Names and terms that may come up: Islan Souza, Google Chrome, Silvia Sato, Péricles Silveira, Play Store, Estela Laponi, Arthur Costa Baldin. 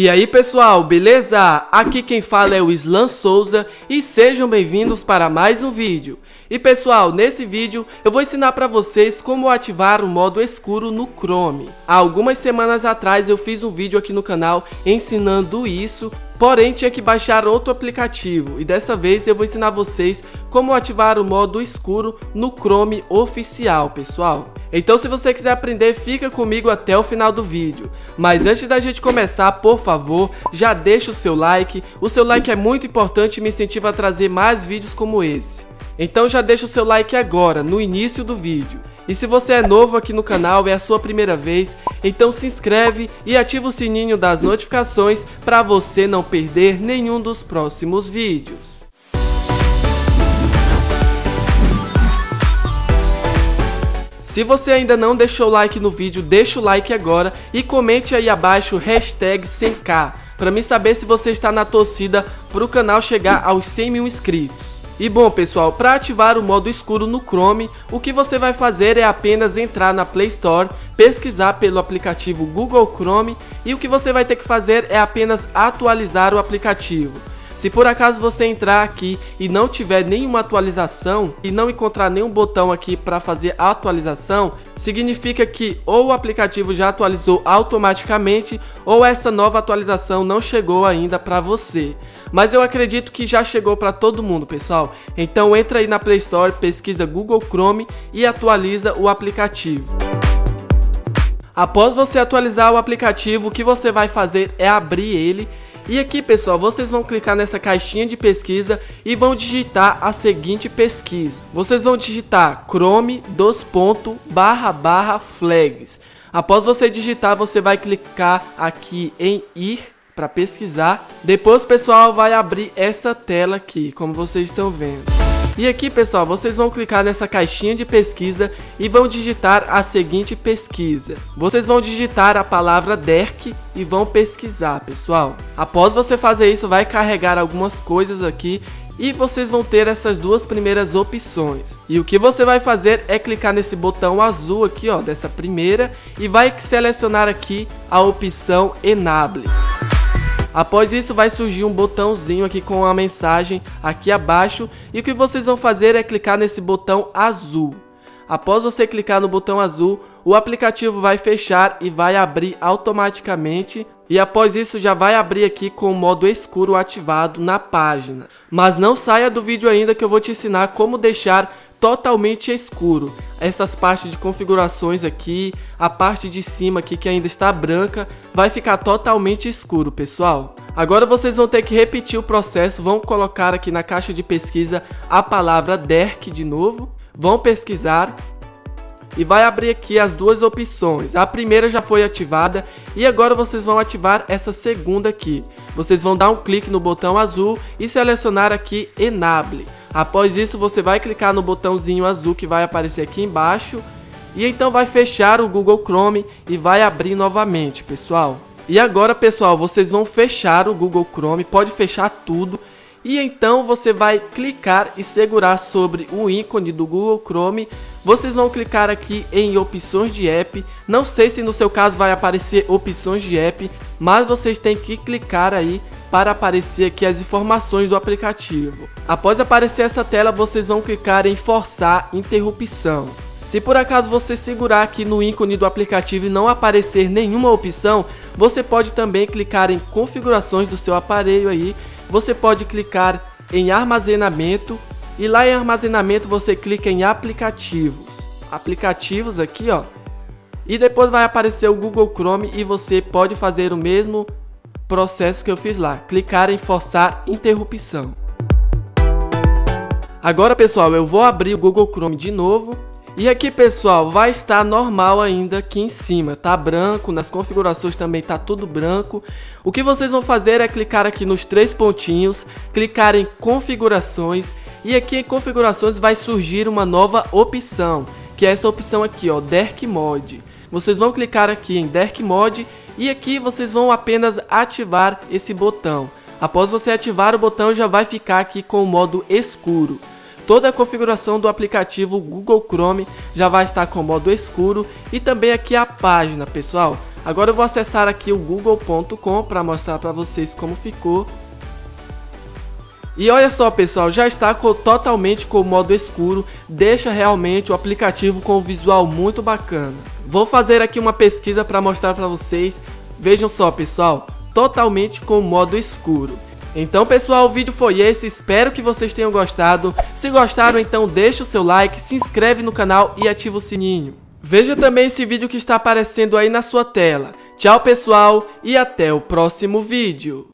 E aí pessoal, beleza? Aqui quem fala é o Islan Souza e sejam bem-vindos para mais um vídeo. E pessoal, nesse vídeo eu vou ensinar para vocês como ativar o modo escuro no Chrome. Há algumas semanas atrás eu fiz um vídeo aqui no canal ensinando isso, porém tinha que baixar outro aplicativo e dessa vez eu vou ensinar vocês como ativar o modo escuro no Chrome oficial, pessoal. Então se você quiser aprender, fica comigo até o final do vídeo. Mas antes da gente começar, por favor, já deixa o seu like. O seu like é muito importante e me incentiva a trazer mais vídeos como esse. Então já deixa o seu like agora, no início do vídeo. E se você é novo aqui no canal, é a sua primeira vez, então se inscreve e ativa o sininho das notificações para você não perder nenhum dos próximos vídeos. Se você ainda não deixou o like no vídeo, deixa o like agora e comente aí abaixo #100k para mim saber se você está na torcida para o canal chegar aos 100 mil inscritos. E bom pessoal, para ativar o modo escuro no Chrome, o que você vai fazer é apenas entrar na Play Store, pesquisar pelo aplicativo Google Chrome e o que você vai ter que fazer é apenas atualizar o aplicativo. Se por acaso você entrar aqui e não tiver nenhuma atualização e não encontrar nenhum botão aqui para fazer a atualização, significa que ou o aplicativo já atualizou automaticamente ou essa nova atualização não chegou ainda para você. Mas eu acredito que já chegou para todo mundo, pessoal. Então entra aí na Play Store, pesquisa Google Chrome e atualiza o aplicativo. Após você atualizar o aplicativo, o que você vai fazer é abrir ele. E aqui pessoal, vocês vão clicar nessa caixinha de pesquisa e vão digitar a seguinte pesquisa. Vocês vão digitar Chrome /flags. Após você digitar, você vai clicar aqui em ir para pesquisar. Depois pessoal, vai abrir essa tela aqui, como vocês estão vendo. E aqui pessoal, vocês vão clicar nessa caixinha de pesquisa e vão digitar a seguinte pesquisa. Vocês vão digitar a palavra DERC e vão pesquisar, pessoal. Após você fazer isso, vai carregar algumas coisas aqui e vocês vão ter essas duas primeiras opções. E o que você vai fazer é clicar nesse botão azul aqui, ó, dessa primeira, e vai selecionar aqui a opção Enable. Após isso vai surgir um botãozinho aqui com a mensagem aqui abaixo e o que vocês vão fazer é clicar nesse botão azul. Após você clicar no botão azul, o aplicativo vai fechar e vai abrir automaticamente e após isso já vai abrir aqui com o modo escuro ativado na página. Mas não saia do vídeo ainda que eu vou te ensinar como deixar totalmente escuro essas partes de configurações aqui. A parte de cima aqui que ainda está branca vai ficar totalmente escuro, pessoal. Agora vocês vão ter que repetir o processo, vão colocar aqui na caixa de pesquisa a palavra DERC de novo, vão pesquisar e vai abrir aqui as duas opções. A primeira já foi ativada e agora vocês vão ativar essa segunda aqui. Vocês vão dar um clique no botão azul e selecionar aqui Enable. Após isso você vai clicar no botãozinho azul que vai aparecer aqui embaixo e então vai fechar o Google Chrome e vai abrir novamente, pessoal. E agora pessoal, vocês vão fechar o Google Chrome, pode fechar tudo. E então você vai clicar e segurar sobre o ícone do Google Chrome. Vocês vão clicar aqui em opções de app. Não sei se no seu caso vai aparecer opções de app, mas vocês têm que clicar aí para aparecer aqui as informações do aplicativo. Após aparecer essa tela, vocês vão clicar em forçar interrupção. Se por acaso você segurar aqui no ícone do aplicativo e não aparecer nenhuma opção, você pode também clicar em configurações do seu aparelho aí. Você pode clicar em armazenamento e lá em armazenamento você clica em aplicativos. Aplicativos aqui, ó. E depois vai aparecer o Google Chrome e você pode fazer o mesmo processo que eu fiz lá. Clicar em forçar interrupção. Agora, pessoal, eu vou abrir o Google Chrome de novo. E aqui, pessoal, vai estar normal ainda aqui em cima, tá branco, nas configurações também tá tudo branco. O que vocês vão fazer é clicar aqui nos três pontinhos, clicar em configurações e aqui em configurações vai surgir uma nova opção, que é essa opção aqui, ó, DERC Mode. Vocês vão clicar aqui em DERC Mode e aqui vocês vão apenas ativar esse botão. Após você ativar o botão, já vai ficar aqui com o modo escuro. Toda a configuração do aplicativo Google Chrome já vai estar com modo escuro e também aqui a página, pessoal. Agora eu vou acessar aqui o google.com para mostrar para vocês como ficou. E olha só, pessoal, já está totalmente com o modo escuro, deixa realmente o aplicativo com um visual muito bacana. Vou fazer aqui uma pesquisa para mostrar para vocês. Vejam só, pessoal, totalmente com o modo escuro. Então, pessoal, o vídeo foi esse, espero que vocês tenham gostado. Se gostaram, então deixa o seu like, se inscreve no canal e ativa o sininho. Veja também esse vídeo que está aparecendo aí na sua tela. Tchau, pessoal, e até o próximo vídeo.